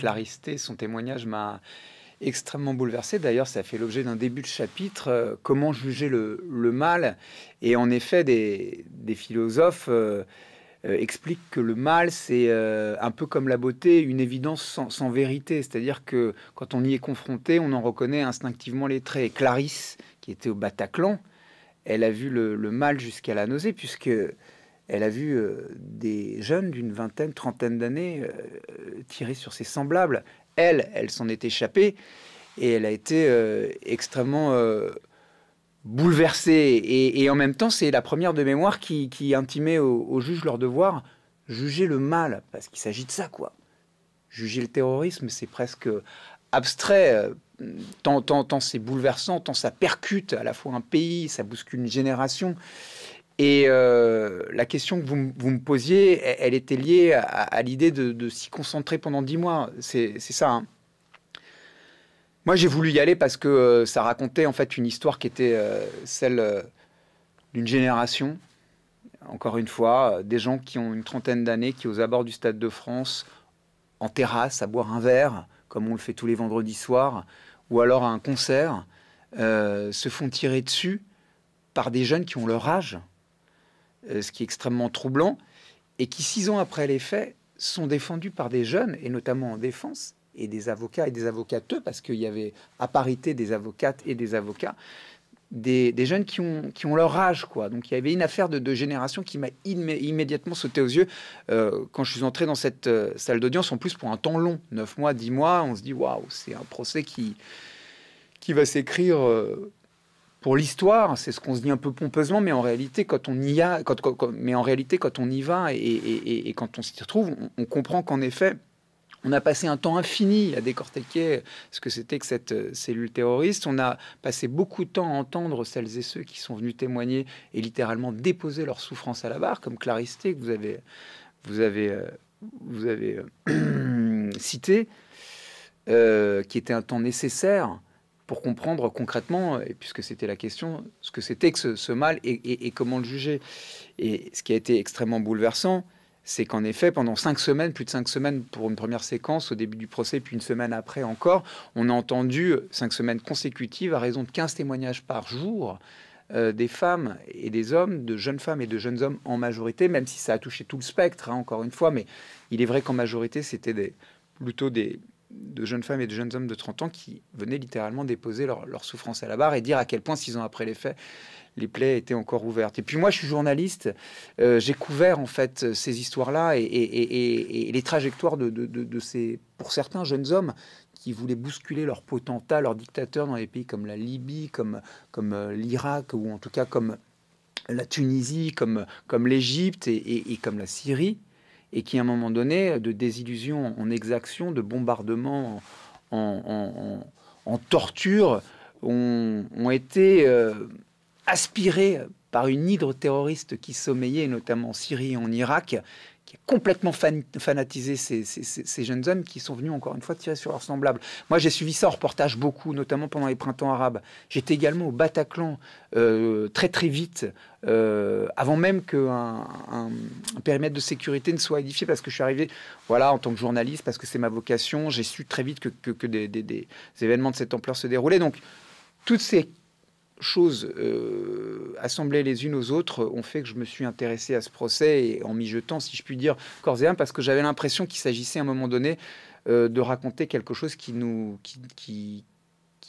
Clarisse, son témoignage m'a extrêmement bouleversé. D'ailleurs, ça fait l'objet d'un début de chapitre, comment juger le mal. Et en effet, des philosophes expliquent que le mal, c'est un peu comme la beauté, une évidence sans vérité. C'est-à-dire que quand on y est confronté, on en reconnaît instinctivement les traits. Et Clarisse, qui était au Bataclan, elle a vu le mal jusqu'à la nausée, puisque elle a vu des jeunes d'une vingtaine, trentaine d'années tirer sur ses semblables. Elle s'en est échappée et elle a été extrêmement bouleversée. Et en même temps, c'est la première de mémoire qui intimait aux juges leur devoir, juger le mal, parce qu'il s'agit de ça, quoi. Juger le terrorisme, c'est presque abstrait, tant c'est bouleversant, tant ça percute à la fois un pays, ça bouscule une génération. Et la question que vous me posiez, elle était liée à l'idée de s'y concentrer pendant 10 mois. C'est ça, hein. Moi, j'ai voulu y aller parce que ça racontait en fait une histoire qui était celle d'une génération. Encore une fois, des gens qui ont une trentaine d'années, qui aux abords du Stade de France, en terrasse, à boire un verre, comme on le fait tous les vendredis soirs, ou alors à un concert, se font tirer dessus par des jeunes qui ont leur âge. Ce qui est extrêmement troublant, et qui 6 ans après les faits sont défendus par des jeunes, et notamment en défense, et des avocats et des avocateux, parce qu'il y avait à parité des avocates et des avocats, des jeunes qui ont leur âge, quoi. Donc il y avait une affaire de génération qui m'a immédiatement sauté aux yeux quand je suis entré dans cette salle d'audience, en plus pour un temps long, 9 mois, 10 mois, on se dit waouh, c'est un procès qui va s'écrire... Pour l'histoire, c'est ce qu'on se dit un peu pompeusement, mais en réalité, quand on y va et quand on s'y retrouve, on comprend qu'en effet, on a passé un temps infini à décortiquer ce que c'était que cette cellule terroriste. On a passé beaucoup de temps à entendre celles et ceux qui sont venus témoigner et littéralement déposer leur souffrance à la barre, comme Clarisse que vous avez cité, qui était un temps nécessaire pour comprendre concrètement, et puisque c'était la question, ce que c'était que ce mal et comment le juger. Et ce qui a été extrêmement bouleversant, c'est qu'en effet, pendant 5 semaines, plus de 5 semaines pour une première séquence, au début du procès, puis une semaine après encore, on a entendu 5 semaines consécutives, à raison de 15 témoignages par jour, des femmes et des hommes, de jeunes femmes et de jeunes hommes en majorité, même si ça a touché tout le spectre, hein, encore une fois, mais il est vrai qu'en majorité, c'était plutôt de jeunes femmes et de jeunes hommes de 30 ans qui venaient littéralement déposer leur souffrance à la barre et dire à quel point, 6 ans après les faits, les plaies étaient encore ouvertes. Et puis moi, je suis journaliste, j'ai couvert en fait ces histoires-là et les trajectoires de ces, pour certains, jeunes hommes qui voulaient bousculer leur potentat, leur dictateur dans les pays comme la Libye, comme l'Irak, ou en tout cas comme la Tunisie, comme l'Égypte et comme la Syrie. Et qui, à un moment donné, de désillusion en exaction, de bombardement en torture, ont été aspirés par une hydre terroriste qui sommeillait, notamment en Syrie et en Irak, qui a complètement fanatisé ces jeunes hommes qui sont venus, encore une fois, tirer sur leurs semblables. Moi, j'ai suivi ça en reportage beaucoup, notamment pendant les printemps arabes. J'étais également au Bataclan très très vite, avant même qu'un périmètre de sécurité ne soit édifié, parce que je suis arrivé, voilà, en tant que journaliste, parce que c'est ma vocation. J'ai su très vite que des événements de cette ampleur se déroulaient. Donc, toutes ces choses assemblées les unes aux autres ont fait que je me suis intéressé à ce procès, et en m'y jetant, si je puis dire, corps et âme, parce que j'avais l'impression qu'il s'agissait à un moment donné de raconter quelque chose qui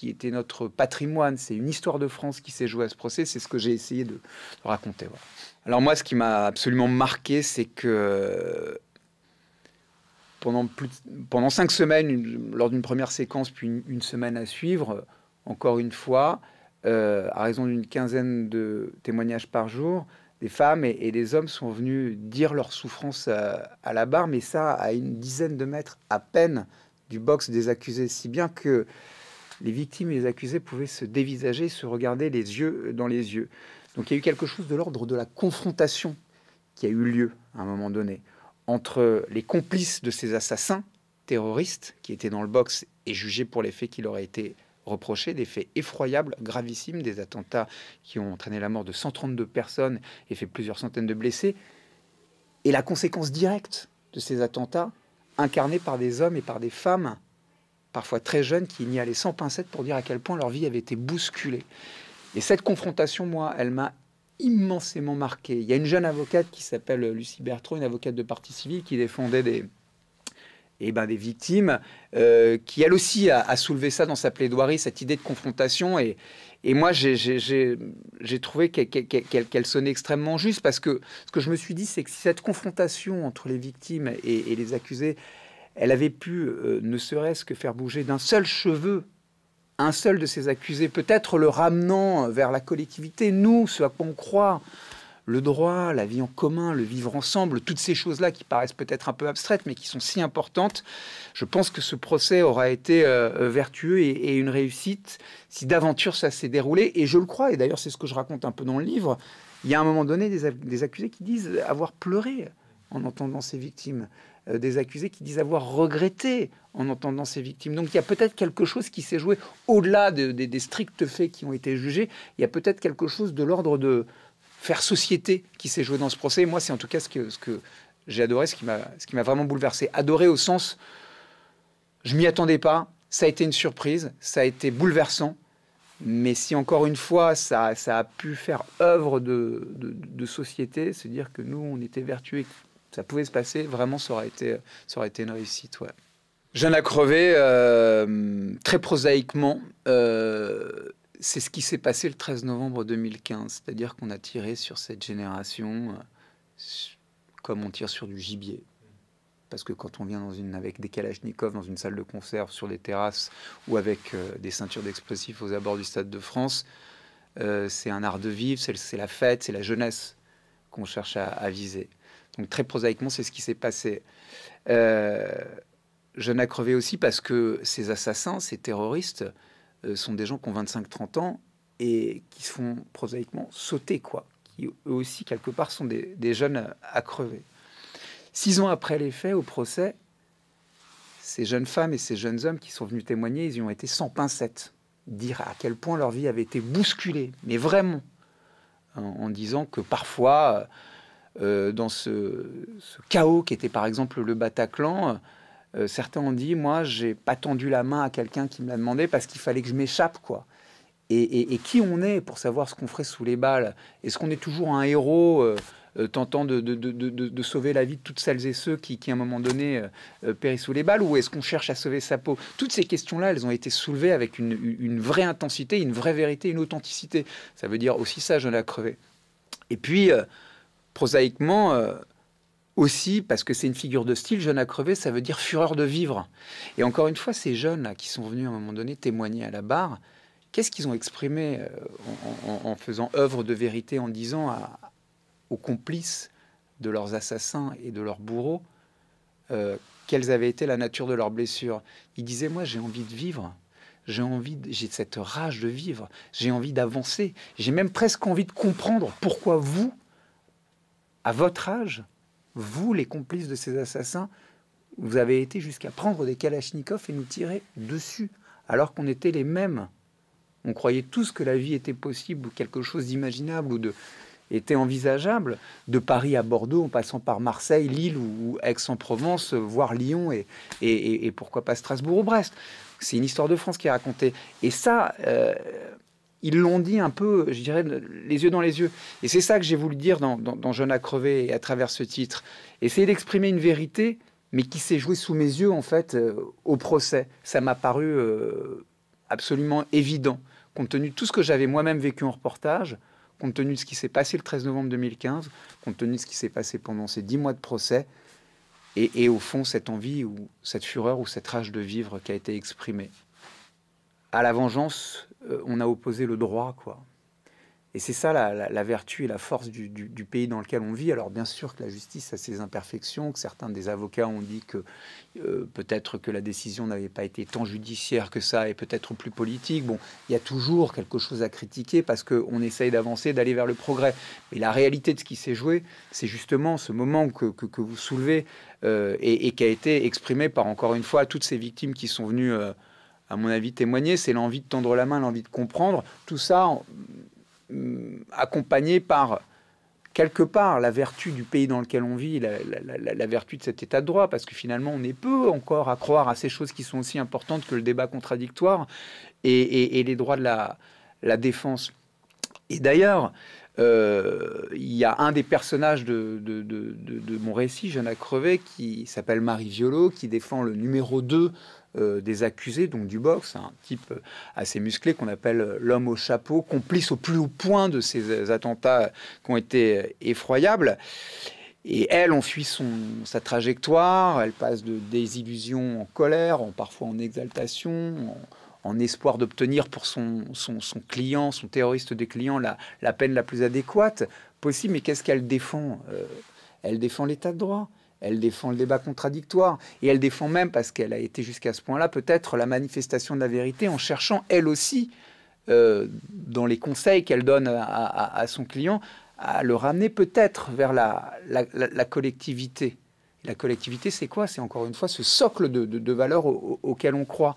était notre patrimoine. C'est une histoire de France qui s'est jouée à ce procès, c'est ce que j'ai essayé de raconter. Voilà. Alors moi, ce qui m'a absolument marqué, c'est que pendant 5 semaines, lors d'une première séquence, puis une semaine à suivre, encore une fois, à raison d'une quinzaine de témoignages par jour, des femmes et des hommes sont venus dire leur souffrance à la barre, mais ça à une dizaine de mètres à peine du box des accusés, si bien que les victimes et les accusés pouvaient se dévisager, se regarder les yeux dans les yeux. Donc il y a eu quelque chose de l'ordre de la confrontation qui a eu lieu à un moment donné entre les complices de ces assassins terroristes qui étaient dans le box et jugés pour les faits qui leur auraient été reprocher des faits effroyables, gravissimes, des attentats qui ont entraîné la mort de 132 personnes et fait plusieurs centaines de blessés. Et la conséquence directe de ces attentats incarnée par des hommes et par des femmes, parfois très jeunes, qui n'y allaient sans pincette pour dire à quel point leur vie avait été bousculée. Et cette confrontation, moi, elle m'a immensément marqué. Il y a une jeune avocate qui s'appelle Lucie Bertrand, une avocate de partie civile qui défendait des victimes, qui elle aussi a soulevé ça dans sa plaidoirie, cette idée de confrontation. Et moi, j'ai trouvé qu'elle sonnait extrêmement juste, parce que ce que je me suis dit, c'est que si cette confrontation entre les victimes et les accusés, elle avait pu ne serait-ce que faire bouger d'un seul cheveu un seul de ces accusés, peut-être le ramenant vers la collectivité, nous, ce à quoi on croit, le droit, la vie en commun, le vivre ensemble, toutes ces choses-là qui paraissent peut-être un peu abstraites, mais qui sont si importantes. Je pense que ce procès aura été vertueux et une réussite si d'aventure ça s'est déroulé. Et je le crois, et d'ailleurs c'est ce que je raconte un peu dans le livre, il y a à un moment donné des accusés qui disent avoir pleuré en entendant ces victimes, des accusés qui disent avoir regretté en entendant ces victimes. Donc il y a peut-être quelque chose qui s'est joué au-delà des stricts faits qui ont été jugés. Il y a peut-être quelque chose de l'ordre de faire société qui s'est joué dans ce procès. Et moi, c'est en tout cas ce que j'ai adoré, ce qui m'a vraiment bouleversé. Adoré au sens, je m'y attendais pas, ça a été une surprise, ça a été bouleversant. Mais si encore une fois, ça a pu faire œuvre de société, se dire que nous, on était vertueux et ça pouvait se passer, vraiment, ça aurait été une réussite. Ouais. Jeunes à crever, très prosaïquement, c'est ce qui s'est passé le 13 novembre 2015. C'est-à-dire qu'on a tiré sur cette génération comme on tire sur du gibier. Parce que quand on vient avec des kalachnikovs dans une salle de conserve, sur des terrasses, ou avec des ceintures d'explosifs aux abords du Stade de France, c'est un art de vivre, c'est la fête, c'est la jeunesse qu'on cherche à viser. Donc très prosaïquement, c'est ce qui s'est passé. Jeunes à crever aussi parce que ces assassins, ces terroristes, sont des gens qui ont 25-30 ans et qui se font prosaïquement sauter, quoi. Qui eux aussi, quelque part, sont des jeunes à crever. 6 ans après les faits, au procès, ces jeunes femmes et ces jeunes hommes qui sont venus témoigner, ils y ont été sans pincettes. Dire à quel point leur vie avait été bousculée, mais vraiment, en disant que parfois... dans ce chaos qui était par exemple le Bataclan, certains ont dit, moi j'ai pas tendu la main à quelqu'un qui me l'a demandé parce qu'il fallait que je m'échappe, quoi. Et qui on est pour savoir ce qu'on ferait sous les balles? Est-ce qu'on est toujours un héros tentant de sauver la vie de toutes celles et ceux qui à un moment donné périssent sous les balles, ou est-ce qu'on cherche à sauver sa peau? Toutes ces questions-là, elles ont été soulevées avec une vraie intensité, une vraie vérité, une authenticité. Ça veut dire aussi ça, Jeunes à crever. Et puis prosaïquement, aussi, parce que c'est une figure de style, Jeunes à crever, ça veut dire fureur de vivre. Et encore une fois, ces jeunes là, qui sont venus à un moment donné témoigner à la barre, qu'est-ce qu'ils ont exprimé en faisant œuvre de vérité, en disant aux complices de leurs assassins et de leurs bourreaux quelles avaient été la nature de leurs blessures? Ils disaient, moi j'ai envie de vivre. J'ai cette rage de vivre. J'ai envie d'avancer. J'ai même presque envie de comprendre pourquoi vous, à votre âge, vous, les complices de ces assassins, vous avez été jusqu'à prendre des kalachnikovs et nous tirer dessus, alors qu'on était les mêmes. On croyait tous que la vie était possible, ou quelque chose d'imaginable, ou était envisageable. De Paris à Bordeaux, en passant par Marseille, Lille ou Aix-en-Provence, voire Lyon et pourquoi pas Strasbourg ou Brest. C'est une histoire de France qui est racontée. Et ça... ils l'ont dit un peu, je dirais, les yeux dans les yeux. Et c'est ça que j'ai voulu dire dans Jeunes à crever et à travers ce titre. Essayer d'exprimer une vérité, mais qui s'est jouée sous mes yeux, en fait, au procès. Ça m'a paru absolument évident, compte tenu de tout ce que j'avais moi-même vécu en reportage, compte tenu de ce qui s'est passé le 13 novembre 2015, compte tenu de ce qui s'est passé pendant ces 10 mois de procès, et au fond, cette envie, ou cette fureur, ou cette rage de vivre qui a été exprimée. À la vengeance, on a opposé le droit, quoi. Et c'est ça la vertu et la force du pays dans lequel on vit. Alors bien sûr que la justice a ses imperfections, que certains des avocats ont dit que peut-être que la décision n'avait pas été tant judiciaire que ça et peut-être plus politique. Bon, il y a toujours quelque chose à critiquer parce qu'on essaye d'avancer, d'aller vers le progrès. Mais la réalité de ce qui s'est joué, c'est justement ce moment que vous soulevez et qui a été exprimé par, encore une fois, toutes ces victimes qui sont venues... à mon avis, témoigner, c'est l'envie de tendre la main, l'envie de comprendre, tout ça accompagné par quelque part la vertu du pays dans lequel on vit, la vertu de cet état de droit, parce que finalement on est peu encore à croire à ces choses qui sont aussi importantes que le débat contradictoire et les droits de la défense. Et d'ailleurs, il y a un des personnages de mon récit, Jeunes à crever, qui s'appelle Marie Violo, qui défend le numéro 2 des accusés, donc du box, un type assez musclé qu'on appelle l'homme au chapeau, complice au plus haut point de ces attentats qui ont été effroyables. Et elle, on suit sa trajectoire, elle passe de désillusion en colère, parfois en exaltation, en espoir d'obtenir pour son client, son terroriste des clients, la peine la plus adéquate possible. Mais qu'est-ce qu'elle défend? Elle défend l'état de droit. Elle défend le débat contradictoire et elle défend même, parce qu'elle a été jusqu'à ce point-là, peut-être la manifestation de la vérité en cherchant, elle aussi, dans les conseils qu'elle donne à son client, à le ramener peut-être vers la collectivité. La collectivité, c'est quoi? C'est encore une fois ce socle de valeurs auquel on croit.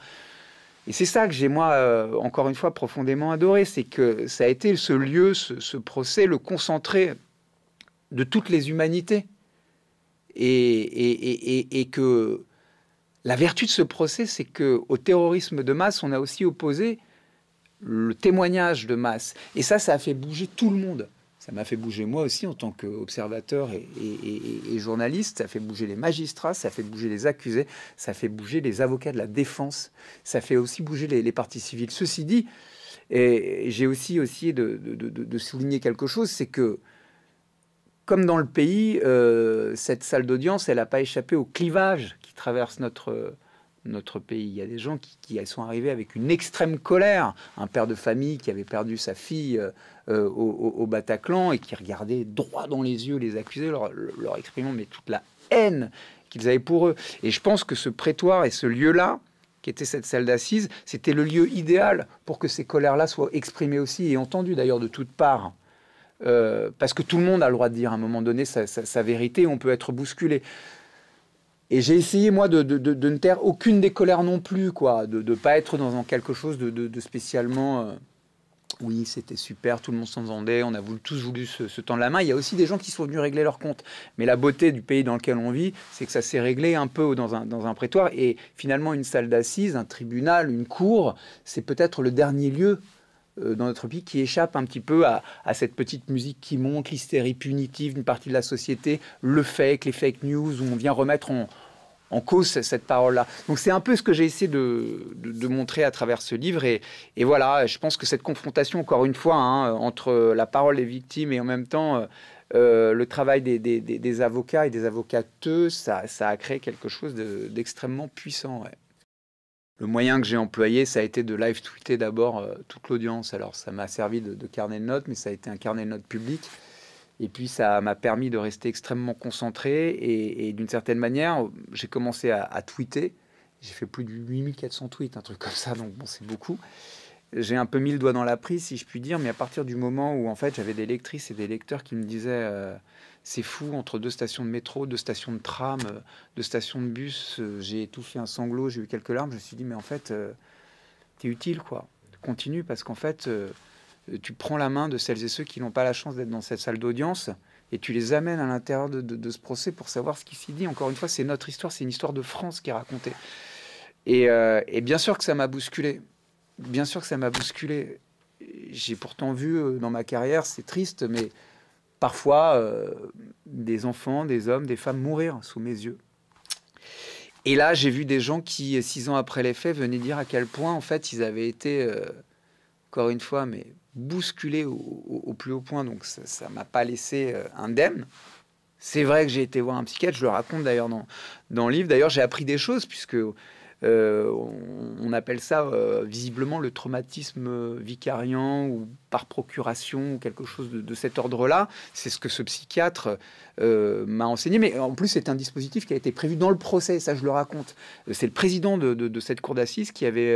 Et c'est ça que j'ai, moi, encore une fois, profondément adoré. C'est que ça a été ce lieu, ce procès, le concentré de toutes les humanités. Et que la vertu de ce procès, c'est qu'au terrorisme de masse, on a aussi opposé le témoignage de masse. Et ça a fait bouger tout le monde. Ça m'a fait bouger moi aussi en tant qu'observateur et journaliste. Ça fait bouger les magistrats, ça fait bouger les accusés, ça fait bouger les avocats de la défense, ça fait aussi bouger les parties civiles. Ceci dit, j'ai aussi essayé de souligner quelque chose, c'est que comme dans le pays, cette salle d'audience, elle n'a pas échappé au clivage qui traverse notre pays. Il y a des gens qui sont arrivés avec une extrême colère. Un père de famille qui avait perdu sa fille au Bataclan et qui regardait droit dans les yeux les accusés, leur exprimant mais toute la haine qu'ils avaient pour eux. Et je pense que ce prétoire et ce lieu-là, qui était cette salle d'assises, c'était le lieu idéal pour que ces colères-là soient exprimées aussi et entendues d'ailleurs de toutes parts. Parce que tout le monde a le droit de dire à un moment donné sa vérité, on peut être bousculé. Et j'ai essayé, moi, de ne taire aucune des colères non plus, quoi, de ne pas être dans quelque chose de spécialement... oui, c'était super, tout le monde s'entendait, on a tous voulu se tendre la main. Il y a aussi des gens qui sont venus régler leur compte. Mais la beauté du pays dans lequel on vit, c'est que ça s'est réglé un peu dans un prétoire. Et finalement, une salle d'assises, un tribunal, une cour, c'est peut-être le dernier lieu dans notre pays qui échappe un petit peu à cette petite musique qui monte, l'hystérie punitive d'une partie de la société, le fake, les fake news, où on vient remettre en cause cette parole-là. Donc c'est un peu ce que j'ai essayé de montrer à travers ce livre. Et voilà, je pense que cette confrontation, encore une fois, hein, entre la parole des victimes et en même temps le travail des avocats et des avocateuses, ça a créé quelque chose d'extrêmement puissant, ouais. Le moyen que j'ai employé, ça a été de live-tweeter d'abord toute l'audience. Alors, ça m'a servi de carnet de notes, mais ça a été un carnet de notes public. Et puis, ça m'a permis de rester extrêmement concentré. Et d'une certaine manière, j'ai commencé à tweeter. J'ai fait plus de 8400 tweets, un truc comme ça. Donc, bon, c'est beaucoup. J'ai un peu mis le doigt dans la prise, si je puis dire. Mais à partir du moment où, en fait, j'avais des lectrices et des lecteurs qui me disaient c'est fou, entre deux stations de métro, deux stations de tram, deux stations de bus, j'ai étouffé un sanglot, j'ai eu quelques larmes. Je me suis dit, mais en fait, t'es utile, quoi. Continue, parce qu'en fait, tu prends la main de celles et ceux qui n'ont pas la chance d'être dans cette salle d'audience et tu les amènes à l'intérieur de ce procès pour savoir ce qui s'y dit. Encore une fois, c'est notre histoire, c'est une histoire de France qui est racontée. Et bien sûr que ça m'a bousculé. Bien sûr que ça m'a bousculé. J'ai pourtant vu dans ma carrière, c'est triste, mais... parfois des enfants, des hommes, des femmes mourir sous mes yeux. Et là, j'ai vu des gens qui, 6 ans après les faits, venaient dire à quel point, en fait, ils avaient été, encore une fois, mais bousculés au plus haut point. Donc, ça m'a pas laissé indemne. C'est vrai que j'ai été voir un psychiatre, je le raconte d'ailleurs dans le livre. D'ailleurs, j'ai appris des choses, puisque on appelle ça visiblement le traumatisme vicariant ou par procuration ou quelque chose de cet ordre-là. C'est ce que ce psychiatre m'a enseigné. Mais en plus, c'est un dispositif qui a été prévu dans le procès. Ça, je le raconte. C'est le président de cette cour d'assises qui avait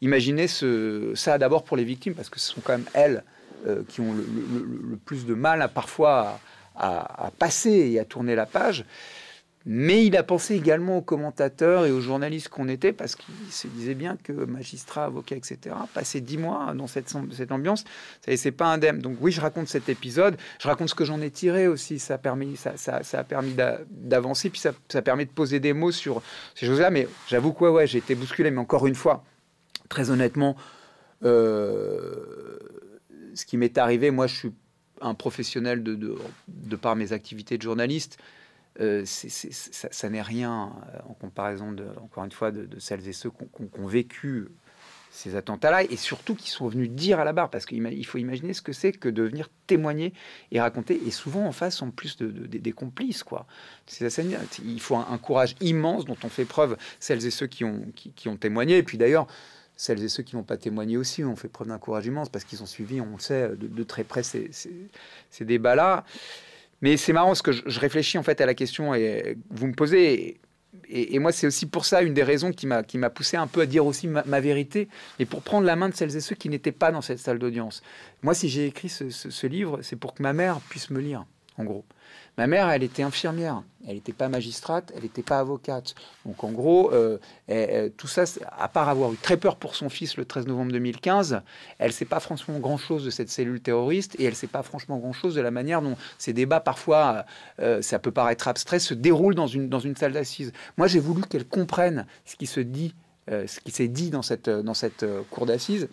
imaginé ça d'abord pour les victimes, parce que ce sont quand même elles qui ont le plus de mal à, parfois à passer et à tourner la page. Mais il a pensé également aux commentateurs et aux journalistes qu'on était, parce qu'il se disait bien que magistrats, avocats, etc., passaient 10 mois dans cette ambiance, ça laissait pas indemne. Donc oui, je raconte cet épisode, je raconte ce que j'en ai tiré aussi, ça a permis d'avancer, puis ça permet de poser des mots sur ces choses-là. Mais j'avoue quoi, ouais, j'ai été bousculé, mais encore une fois, très honnêtement, ce qui m'est arrivé, moi je suis un professionnel de par mes activités de journaliste. Ça n'est rien en comparaison, encore une fois, de celles et ceux qui ont vécu ces attentats-là, et surtout qui sont venus dire à la barre, parce qu'il faut imaginer ce que c'est que de venir témoigner et raconter, et souvent en face, en plus, des complices, quoi. Il faut un courage immense dont on fait preuve, celles et ceux qui ont témoigné, et puis d'ailleurs, celles et ceux qui n'ont pas témoigné aussi ont fait preuve d'un courage immense, parce qu'ils ont suivi, on le sait, de très près ces débats-là. Mais c'est marrant parce que je réfléchis en fait à la question et vous me posez. Et moi, c'est aussi pour ça une des raisons qui m'a poussé un peu à dire aussi ma vérité, et pour prendre la main de celles et ceux qui n'étaient pas dans cette salle d'audience. Moi, si j'ai écrit ce livre, c'est pour que ma mère puisse me lire, en gros. Ma mère, elle était infirmière, elle n'était pas magistrate, elle n'était pas avocate. Donc en gros, tout ça, à part avoir eu très peur pour son fils le 13 novembre 2015, elle ne sait pas franchement grand-chose de cette cellule terroriste, et elle ne sait pas franchement grand-chose de la manière dont ces débats, parfois, ça peut paraître abstrait, se déroulent dans une salle d'assises. Moi, j'ai voulu qu'elle comprenne ce qui s'est dit dans cette cour d'assises,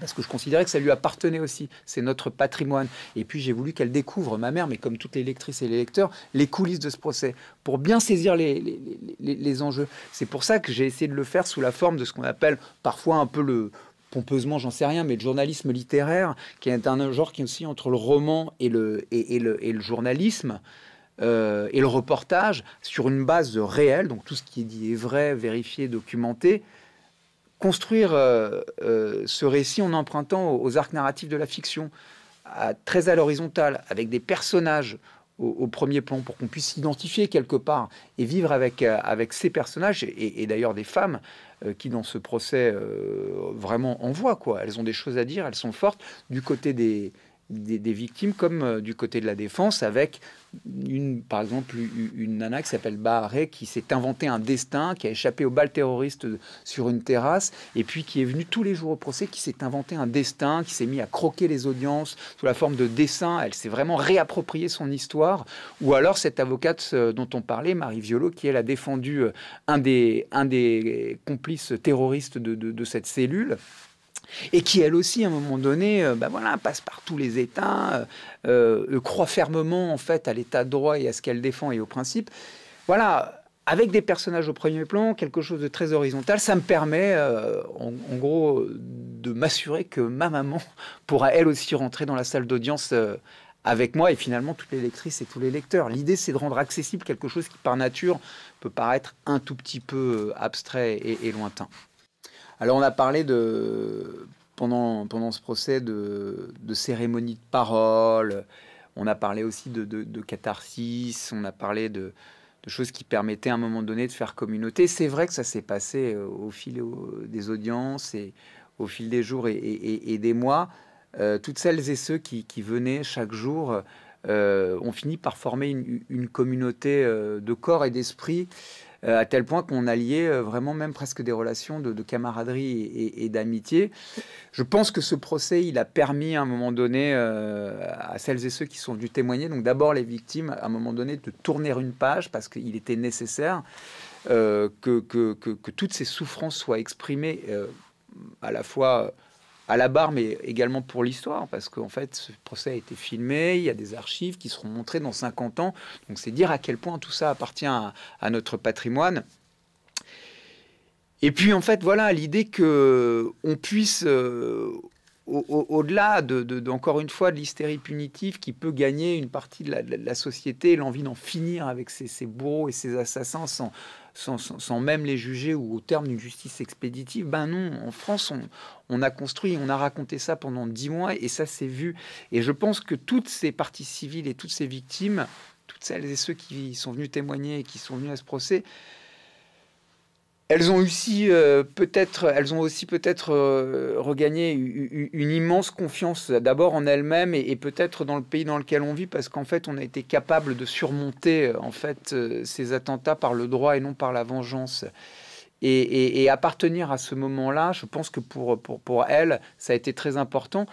parce que je considérais que ça lui appartenait aussi, c'est notre patrimoine. Et puis j'ai voulu qu'elle découvre, ma mère, mais comme toutes les lectrices et les lecteurs, les coulisses de ce procès, pour bien saisir les enjeux. C'est pour ça que j'ai essayé de le faire sous la forme de ce qu'on appelle parfois un peu le... pompeusement, j'en sais rien, mais le journalisme littéraire, qui est un genre qui est aussi entre le roman et le journalisme, et le reportage, sur une base réelle, donc tout ce qui est dit est vrai, vérifié, documenté, construire ce récit en empruntant aux arcs narratifs de la fiction, très à l'horizontale, avec des personnages au premier plan, pour qu'on puisse s'identifier quelque part et vivre avec ces personnages, et d'ailleurs des femmes qui, dans ce procès, vraiment envoient, quoi. Elles ont des choses à dire, elles sont fortes, du côté des victimes comme du côté de la défense, avec par exemple une nana qui s'appelle Baharé, qui s'est inventé un destin, qui a échappé aux balles terroristes sur une terrasse, et puis qui est venue tous les jours au procès, qui s'est inventé un destin, qui s'est mis à croquer les audiences sous la forme de dessins. Elle s'est vraiment réappropriée son histoire. Ou alors cette avocate dont on parlait, Marie Violo, qui elle a défendu un des complices terroristes de cette cellule, et qui, elle aussi, à un moment donné, ben voilà, passe par tous les états, croit fermement, en fait, à l'état de droit et à ce qu'elle défend et aux principes. Voilà, avec des personnages au premier plan, quelque chose de très horizontal, ça me permet, en gros, de m'assurer que ma maman pourra, elle aussi, rentrer dans la salle d'audience avec moi, et finalement, toutes les lectrices et tous les lecteurs. L'idée, c'est de rendre accessible quelque chose qui, par nature, peut paraître un tout petit peu abstrait et lointain. Alors on a parlé pendant ce procès de cérémonie de parole, on a parlé aussi de catharsis, on a parlé de choses qui permettaient à un moment donné de faire communauté. C'est vrai que ça s'est passé au fil des audiences et au fil des jours et des mois. Toutes celles et ceux qui venaient chaque jour ont fini par former une communauté de corps et d'esprit, à tel point qu'on alliait vraiment même presque des relations de camaraderie et d'amitié. Je pense que ce procès, il a permis à un moment donné à celles et ceux qui sont venus témoigner, donc d'abord les victimes, à un moment donné de tourner une page, parce qu'il était nécessaire que toutes ces souffrances soient exprimées à la fois à la barre, mais également pour l'histoire, parce qu'en fait, ce procès a été filmé, il y a des archives qui seront montrées dans 50 ans, donc c'est dire à quel point tout ça appartient à notre patrimoine. Et puis, en fait, voilà, l'idée qu'on puisse, au-delà, encore une fois, de l'hystérie punitive qui peut gagner une partie de la société, l'envie d'en finir avec ces bourreaux et ces assassins sans même les juger, ou au terme d'une justice expéditive, ben non, en France, on a construit, on a raconté ça pendant 10 mois, et ça s'est vu. Et je pense que toutes ces parties civiles et toutes ces victimes, toutes celles et ceux qui sont venus témoigner et qui sont venus à ce procès, Elles ont aussi peut-être regagné une immense confiance, d'abord en elles-mêmes et peut-être dans le pays dans lequel on vit, parce qu'en fait, on a été capable de surmonter en fait ces attentats par le droit et non par la vengeance. Et appartenir à ce moment-là, je pense que pour elles, ça a été très important.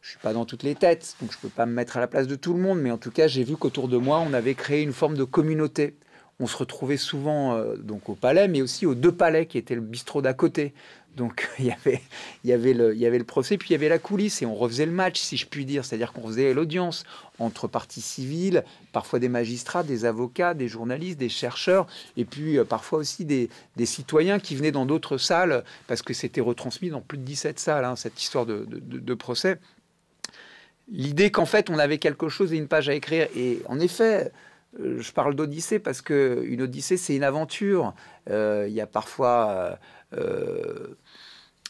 Je ne suis pas dans toutes les têtes, donc je ne peux pas me mettre à la place de tout le monde, mais en tout cas, j'ai vu qu'autour de moi, on avait créé une forme de communauté. On se retrouvait souvent donc au Palais, mais aussi aux deux Palais qui étaient le bistrot d'à côté. Donc il y avait le procès, puis il y avait la coulisse, et on refaisait le match, si je puis dire. C'est-à-dire qu'on faisait l'audience entre parties civiles, parfois des magistrats, des avocats, des journalistes, des chercheurs, et puis parfois aussi des citoyens qui venaient dans d'autres salles, parce que c'était retransmis dans plus de 17 salles, hein, cette histoire de procès. L'idée qu'en fait, on avait quelque chose et une page à écrire. Et en effet... Je parle d'odyssée parce qu'une odyssée, c'est une aventure. Il y a parfois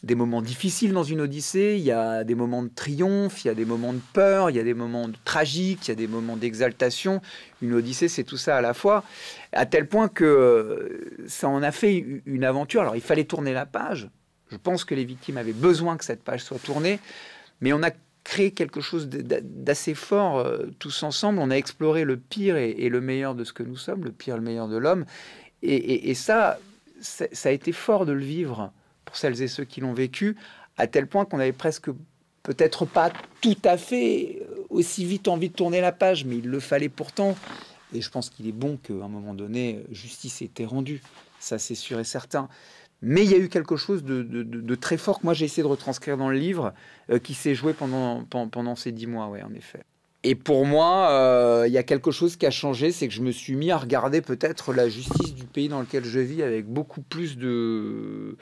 des moments difficiles dans une odyssée. Il y a des moments de triomphe, il y a des moments de peur, il y a des moments tragiques, il y a des moments d'exaltation. Une odyssée, c'est tout ça à la fois. À tel point que ça en a fait une aventure. Alors, il fallait tourner la page. Je pense que les victimes avaient besoin que cette page soit tournée. Mais on a créer quelque chose d'assez fort tous ensemble. On a exploré le pire et le meilleur de ce que nous sommes, le pire et le meilleur de l'homme. Et ça a été fort de le vivre pour celles et ceux qui l'ont vécu, à tel point qu'on avait presque peut-être pas tout à fait aussi vite envie de tourner la page, mais il le fallait pourtant. Et je pense qu'il est bon qu'à un moment donné, justice ait été rendue. Ça, c'est sûr et certain. Mais il y a eu quelque chose de très fort que moi j'ai essayé de retranscrire dans le livre, qui s'est joué pendant ces 10 mois, ouais, en effet. Et pour moi, il y a quelque chose qui a changé, c'est que je me suis mis à regarder peut-être la justice du pays dans lequel je vis avec beaucoup plus de...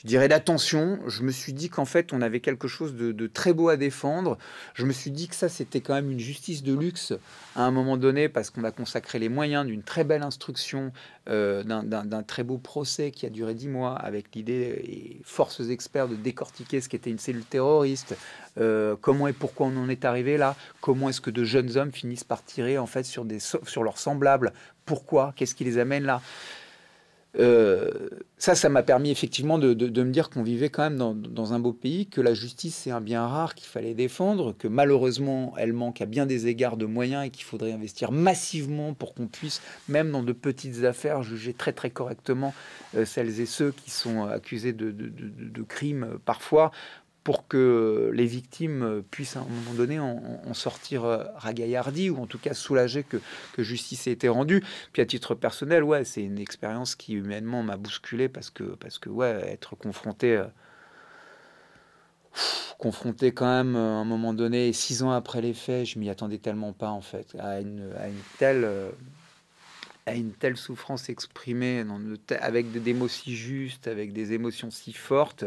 Je dirais d'attention. Je me suis dit qu'en fait, on avait quelque chose de très beau à défendre. Je me suis dit que ça, c'était quand même une justice de luxe à un moment donné, parce qu'on a consacré les moyens d'une très belle instruction, d'un très beau procès qui a duré 10 mois, avec l'idée et forces experts de décortiquer ce qu'était une cellule terroriste, comment et pourquoi on en est arrivé là, comment est-ce que de jeunes hommes finissent par tirer en fait sur leurs semblables, pourquoi, qu'est-ce qui les amène là. Ça m'a permis effectivement de me dire qu'on vivait quand même dans un beau pays, que la justice c'est un bien rare qu'il fallait défendre, que malheureusement elle manque à bien des égards de moyens et qu'il faudrait investir massivement pour qu'on puisse, même dans de petites affaires, juger très très correctement celles et ceux qui sont accusés de crimes parfois, pour que les victimes puissent à un moment donné en sortir ragaillardie, ou en tout cas soulager que justice ait été rendue. Puis à titre personnel, ouais, c'est une expérience qui humainement m'a bousculé, parce que ouais, être confronté quand même à un moment donné, 6 ans après les faits, je m'y attendais tellement pas en fait, à une telle souffrance exprimée, avec des mots si justes, avec des émotions si fortes.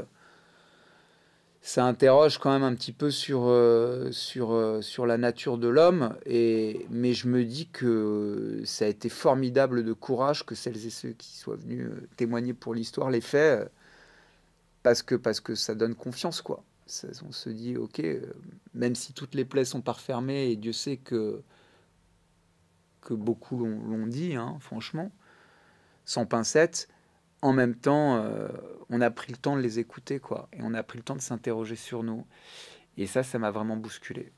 Ça interroge quand même un petit peu sur la nature de l'homme, mais je me dis que ça a été formidable de courage que celles et ceux qui soient venus témoigner pour l'histoire les faits, parce que ça donne confiance, quoi. On se dit, ok, même si toutes les plaies sont pas refermées, et Dieu sait que beaucoup l'ont dit, hein, franchement, sans pincettes, en même temps... On a pris le temps de les écouter, quoi. Et on a pris le temps de s'interroger sur nous. Et ça m'a vraiment bousculé.